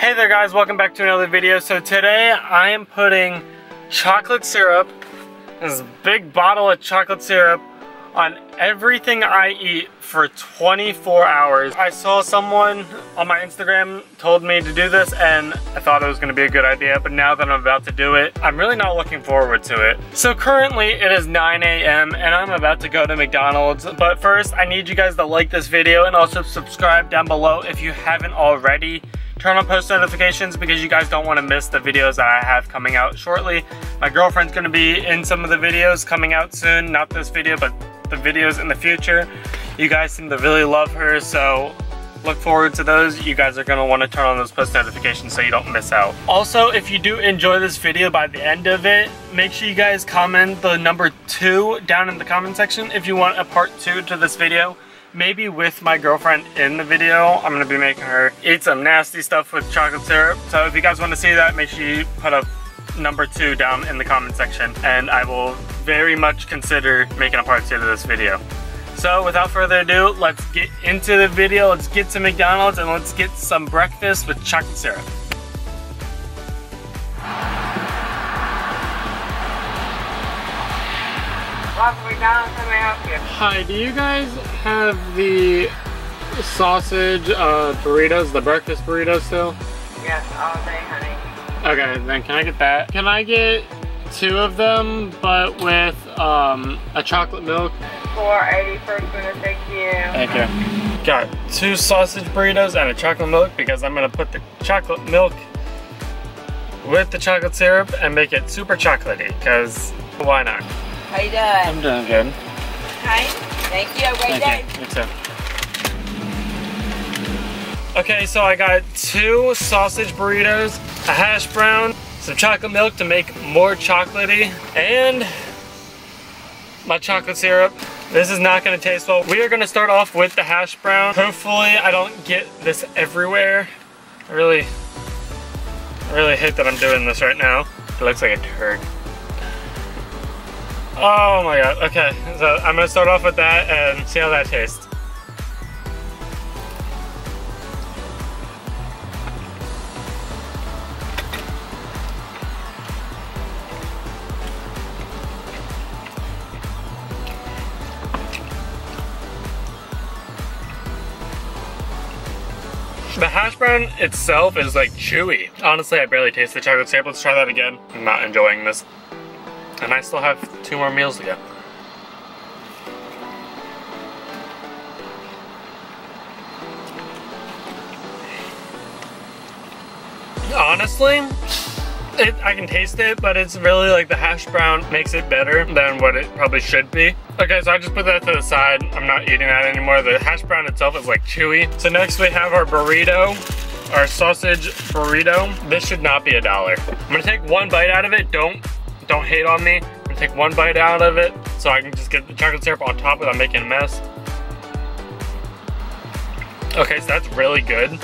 Hey there guys, welcome back to another video. So today I am putting chocolate syrup, this big bottle of chocolate syrup, on everything I eat for 24 hours. I saw someone on my Instagram told me to do this and I thought it was gonna be a good idea, but now that I'm about to do it, I'm really not looking forward to it. So currently it is 9 a.m. and I'm about to go to McDonald's, but first I need you guys to like this video and also subscribe down below if you haven't already. Turn on post notifications because you guys don't want to miss the videos that I have coming out shortly. My girlfriend's gonna be in some of the videos coming out soon, not this video, but the videos in the future. You guys seem to really love her, so look forward to those. You guys are gonna wanna turn on those post notifications so you don't miss out. Also, if you do enjoy this video by the end of it, make sure you guys comment the number 2 down in the comment section if you want a part 2 to this video. Maybe with my girlfriend in the video. I'm gonna be making her eat some nasty stuff with chocolate syrup. So if you guys wanna see that, make sure you put up number 2 down in the comment section and I will very much consider making a part 2 to this video. So without further ado, let's get into the video. Let's get to McDonald's and let's get some breakfast with chocolate syrup. Hi, do you guys have the sausage burritos, the breakfast burritos still? Yes, all day, honey. Okay, then can I get that? Can I get 2 of them, but with a chocolate milk? $4.80 for dinner, thank you. Thank you. Got 2 sausage burritos and a chocolate milk because I'm gonna put the chocolate milk with the chocolate syrup and make it super chocolatey, because why not? How you doing? I'm doing good. Hi. Thank you. Have a great day. You too. Okay, so I got 2 sausage burritos, a hash brown, some chocolate milk to make more chocolatey, and my chocolate syrup. This is not gonna taste well. We are gonna start off with the hash brown. Hopefully I don't get this everywhere. I really hate that I'm doing this right now. It looks like a turd. Oh my god, okay, so I'm gonna start off with that and see how that tastes. The hash brown itself is like chewy. Honestly, I barely taste the chocolate syrup. Let's try that again. I'm not enjoying this. And I still have 2 more meals to go. Honestly, I can taste it, but it's really like the hash brown makes it better than what it probably should be. Okay, so I just put that to the side. I'm not eating that anymore. The hash brown itself is like chewy. So next we have our burrito. Our sausage burrito. This should not be $1. I'm gonna take 1 bite out of it. Don't hate on me. I'm gonna take 1 bite out of it so I can just get the chocolate syrup on top without making a mess. Okay, so that's really good.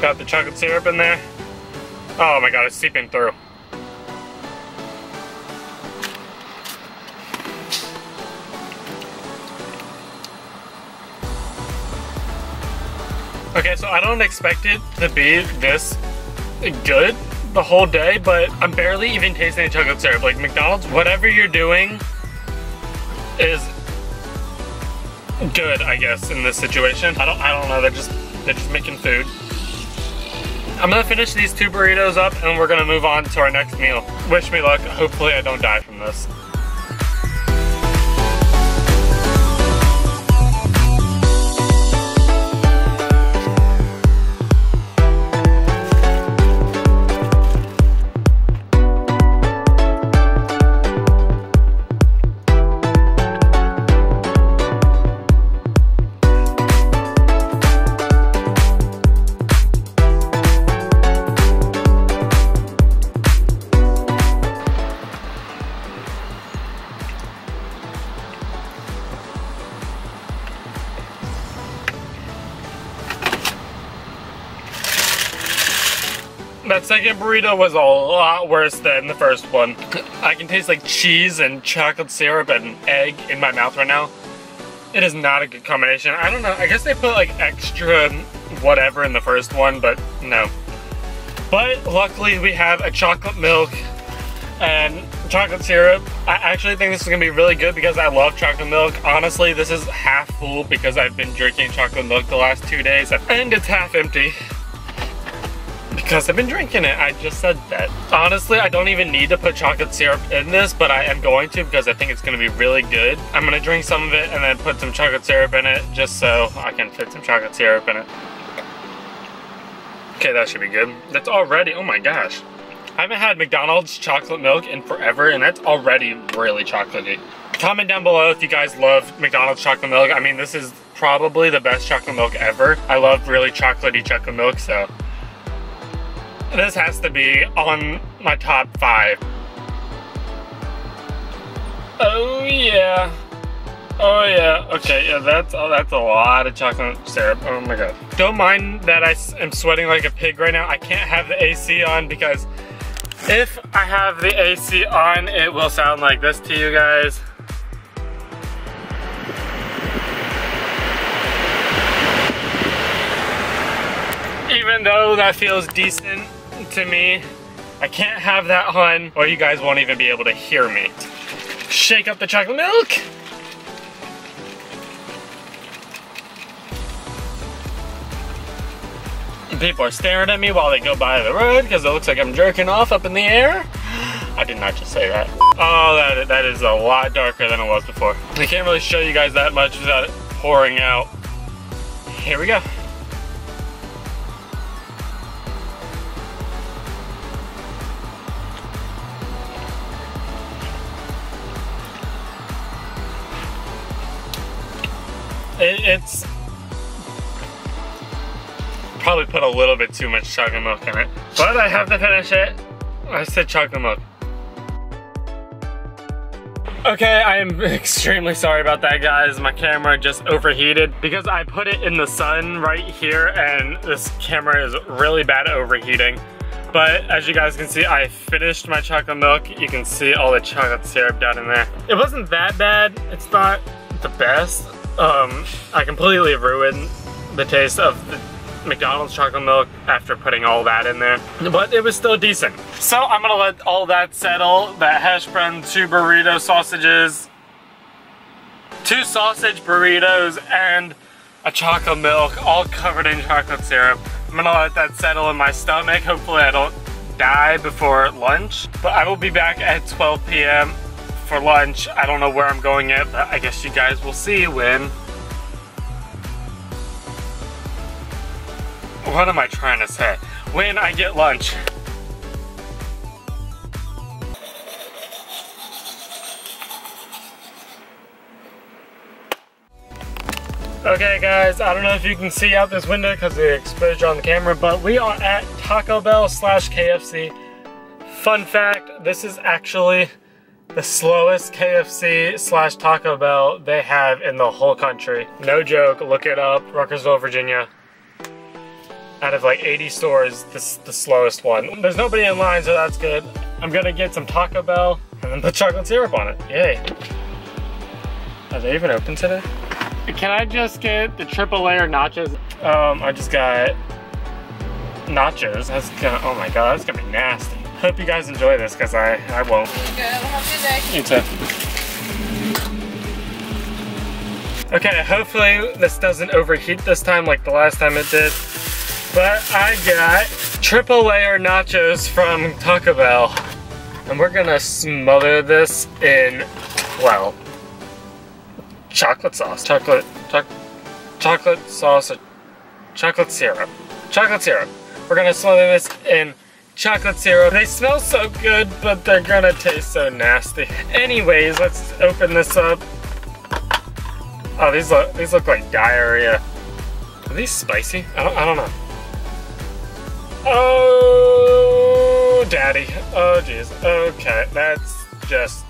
Got the chocolate syrup in there. Oh my god, it's seeping through. Okay, so I don't expect it to be this good the whole day, but I'm barely even tasting the chocolate syrup. Like McDonald's, whatever you're doing is good, I guess, in this situation. I don't know, they're just making food. I'm gonna finish these 2 burritos up and we're gonna move on to our next meal. Wish me luck, hopefully I don't die from this. That second burrito was a lot worse than the first one. I can taste like cheese and chocolate syrup and egg in my mouth right now. It is not a good combination. I don't know, I guess they put like extra whatever in the first one, but no. But luckily we have a chocolate milk and chocolate syrup. I actually think this is gonna be really good because I love chocolate milk. Honestly, this is half full because I've been drinking chocolate milk the last 2 days, and it's half empty because I've been drinking it. I just said that. Honestly, I don't even need to put chocolate syrup in this, but I am going to because I think it's gonna be really good. I'm gonna drink some of it and then put some chocolate syrup in it just so I can fit some chocolate syrup in it. Okay, that should be good. That's already, oh my gosh. I haven't had McDonald's chocolate milk in forever, and that's already really chocolatey. Comment down below if you guys love McDonald's chocolate milk. I mean, this is probably the best chocolate milk ever. I love really chocolatey chocolate milk, so this has to be on my top 5. Oh yeah. Oh yeah, okay, yeah, that's a lot of chocolate syrup, oh my god. Don't mind that I am sweating like a pig right now. I can't have the AC on because if I have the AC on, it will sound like this to you guys. Even though that feels decent to me, I can't have that on or you guys won't even be able to hear me. Shake up the chocolate milk. People are staring at me while they go by the road because it looks like I'm jerking off up in the air. I did not just say that. Oh, that is a lot darker than it was before. I can't really show you guys that much without it pouring out. Here we go. It's probably put a little bit too much chocolate milk in it, but I have to finish it. I said chocolate milk. Okay, I am extremely sorry about that, guys. My camera just overheated because I put it in the sun right here, and this camera is really bad at overheating. But as you guys can see, I finished my chocolate milk. You can see all the chocolate syrup down in there. It wasn't that bad. It's not the best. I completely ruined the taste of the McDonald's chocolate milk after putting all that in there, but it was still decent. So I'm gonna let all that settle. That hash brown, 2 sausage burritos, and a chocolate milk all covered in chocolate syrup. I'm gonna let that settle in my stomach. Hopefully I don't die before lunch, but I will be back at 12 p.m. for lunch. I don't know where I'm going yet, but I guess you guys will see when. What am I trying to say? When I get lunch. Okay guys, I don't know if you can see out this window because of the exposure on the camera, but we are at Taco Bell / KFC. Fun fact, this is actually the slowest KFC / Taco Bell they have in the whole country. No joke, look it up, Ruckersville, Virginia. Out of like 80 stores, this is the slowest one. There's nobody in line, so that's good. I'm gonna get some Taco Bell and then put chocolate syrup on it. Yay. Are they even open today? Can I just get the triple layer nachos? I just got nachos. That's gonna, oh my god, that's gonna be nasty. Hope you guys enjoy this, because I won't. You're good, have a good day. You too. Okay, hopefully this doesn't overheat this time like the last time it did. But I got triple layer nachos from Taco Bell. And we're gonna smother this in, well, chocolate sauce. Chocolate sauce, chocolate syrup. Chocolate syrup. We're gonna smother this in chocolate syrup. They smell so good, but they're gonna taste so nasty. Anyways, let's open this up. Oh, these look like diarrhea. Are these spicy? I don't know. Oh, daddy. Oh, jeez. Okay, that's just,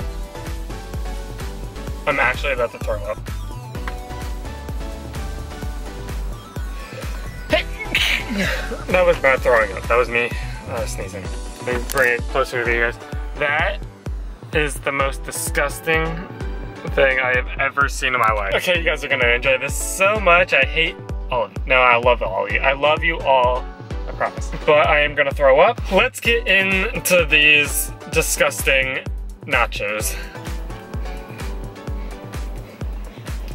I'm actually about to throw up. That was not throwing up. That was me sneezing. Let me bring it closer to you guys. That is the most disgusting thing I have ever seen in my life. Okay, you guys are gonna enjoy this so much. I hate all of you. No, I love all of you. I love you all, I promise. But I am gonna throw up. Let's get into these disgusting nachos.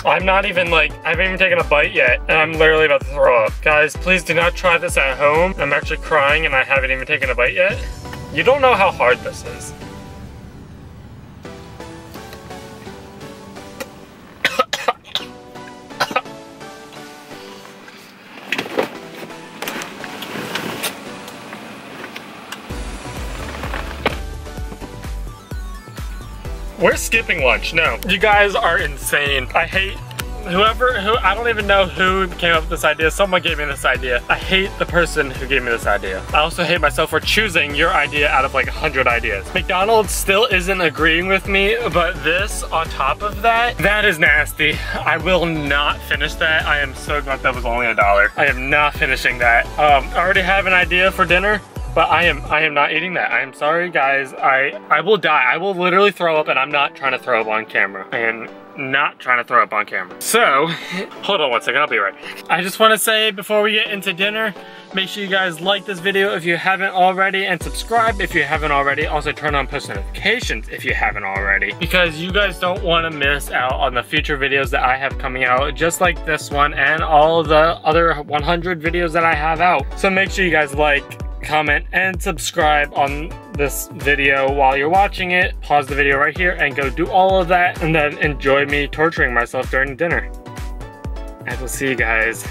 I'm not even like, I haven't even taken a bite yet, and I'm literally about to throw up. Guys, please do not try this at home. I'm actually crying and I haven't even taken a bite yet. You don't know how hard this is. We're skipping lunch, no. You guys are insane. I hate who, I don't even know who came up with this idea. Someone gave me this idea. I hate the person who gave me this idea. I also hate myself for choosing your idea out of like 100 ideas. McDonald's still isn't agreeing with me, but this on top of that, that is nasty. I will not finish that. I am so glad that was only $1. I am not finishing that. I already have an idea for dinner. But I am not eating that. I am sorry guys, I will die. I will literally throw up and I'm not trying to throw up on camera. I am not trying to throw up on camera. So, hold on one second, I'll be right back. I just wanna say before we get into dinner, make sure you guys like this video if you haven't already and subscribe if you haven't already. Also turn on post notifications if you haven't already, because you guys don't wanna miss out on the future videos that I have coming out, just like this one and all the other 100 videos that I have out. So make sure you guys like, comment and subscribe on this video while you're watching it. Pause the video right here and go do all of that and then enjoy me torturing myself during dinner. I will see you guys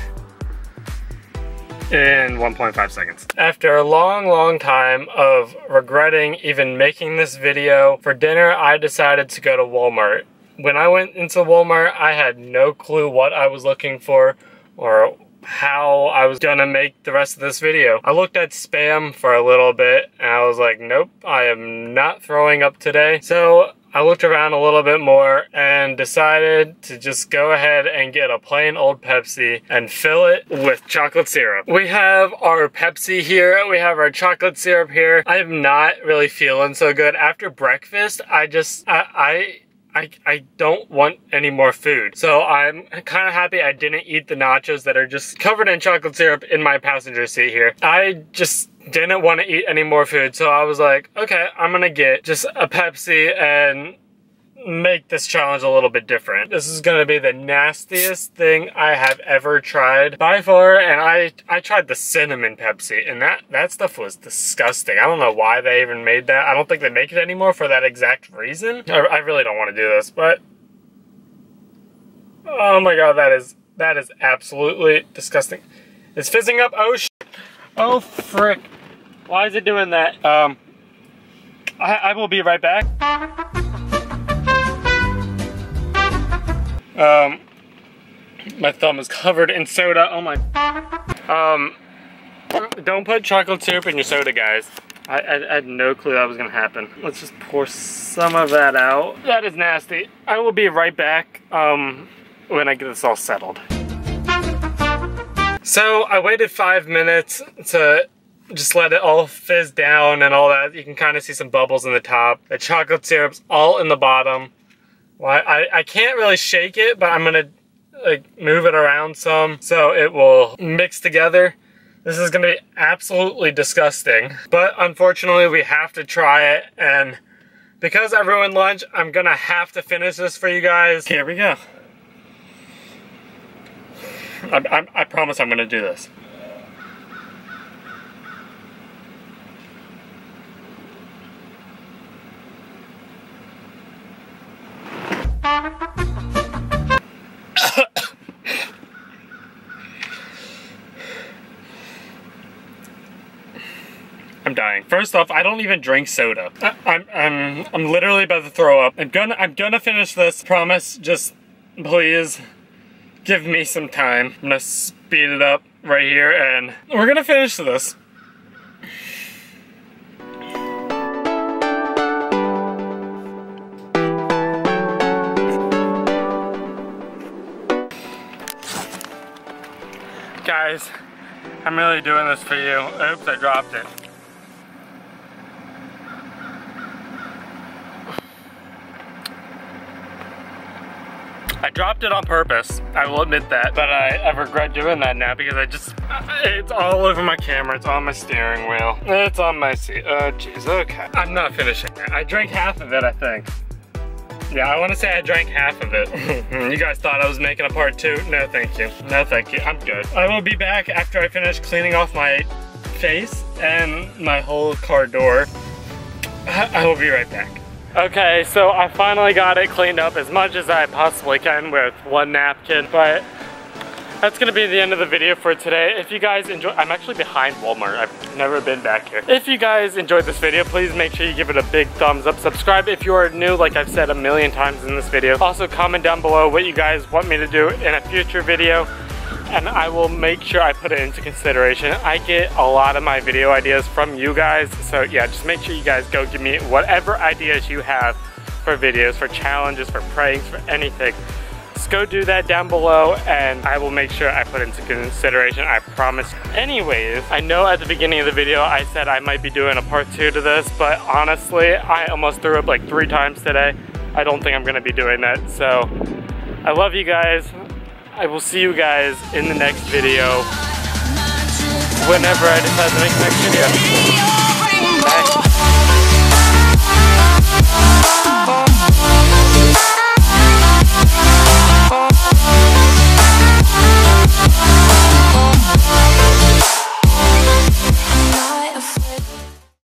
in 1.5 seconds. After a long, long time of regretting even making this video, for dinner I decided to go to Walmart. When I went into Walmart, I had no clue what I was looking for or how I was gonna make the rest of this video. I looked at spam for a little bit and I was like, nope, I am not throwing up today. So I looked around a little bit more and decided to just go ahead and get a plain old Pepsi and fill it with chocolate syrup. We have our Pepsi here, we have our chocolate syrup here. I'm not really feeling so good. After breakfast, I don't want any more food. So I'm kind of happy I didn't eat the nachos that are just covered in chocolate syrup in my passenger seat here. I just didn't want to eat any more food. So I was like, okay, I'm gonna get just a Pepsi and make this challenge a little bit different. This is gonna be the nastiest thing I have ever tried by far, and I tried the cinnamon Pepsi, and that stuff was disgusting. I don't know why they even made that. I don't think they make it anymore for that exact reason. I really don't want to do this, but oh my god, that is absolutely disgusting. It's fizzing up. Oh shit. Oh frick. Why is it doing that? I will be right back. My thumb is covered in soda. Oh my. Don't put chocolate syrup in your soda, guys. I had no clue that was gonna happen. Let's just pour some of that out. That is nasty. I will be right back when I get this all settled. So I waited 5 minutes to just let it all fizz down and all that. You can kind of see some bubbles in the top. The chocolate syrup's all in the bottom. Well, I can't really shake it, but I'm gonna like move it around some so it will mix together. This is gonna be absolutely disgusting, but unfortunately we have to try it, and because I ruined lunch, I'm gonna have to finish this for you guys. Here we go. I promise I'm gonna do this. I'm dying. First off, I don't even drink soda. I'm literally about to throw up. I'm gonna finish this. Promise. Just please give me some time. I'm gonna speed it up right here, and we're gonna finish this. Guys, I'm really doing this for you. Oops, I dropped it. I dropped it on purpose, I will admit that, but I regret doing that now because it's all over my camera, it's on my steering wheel, it's on my seat. Oh jeez, okay. I'm not finishing it. I drank half of it, I think. Yeah, I want to say I drank half of it. You guys thought I was making a part two? No, thank you. No, thank you. I'm good. I will be back after I finish cleaning off my face and my whole car door. I will be right back. Okay, so I finally got it cleaned up as much as I possibly can with one napkin, but that's gonna be the end of the video for today. If you guys enjoy, I'm actually behind Walmart. I've never been back here. If you guys enjoyed this video, please make sure you give it a big thumbs up. Subscribe if you are new, like I've said a million times in this video. Also comment down below what you guys want me to do in a future video, and I will make sure I put it into consideration. I get a lot of my video ideas from you guys. So yeah, just make sure you guys go give me whatever ideas you have for videos, for challenges, for pranks, for anything. Go do that down below and I will make sure I put it into consideration, I promise. Anyways, I know at the beginning of the video I said I might be doing a part two to this, but honestly, I almost threw up like 3 times today. I don't think I'm gonna be doing that. So I love you guys. I will see you guys in the next video whenever I decide to make the next video. Bye.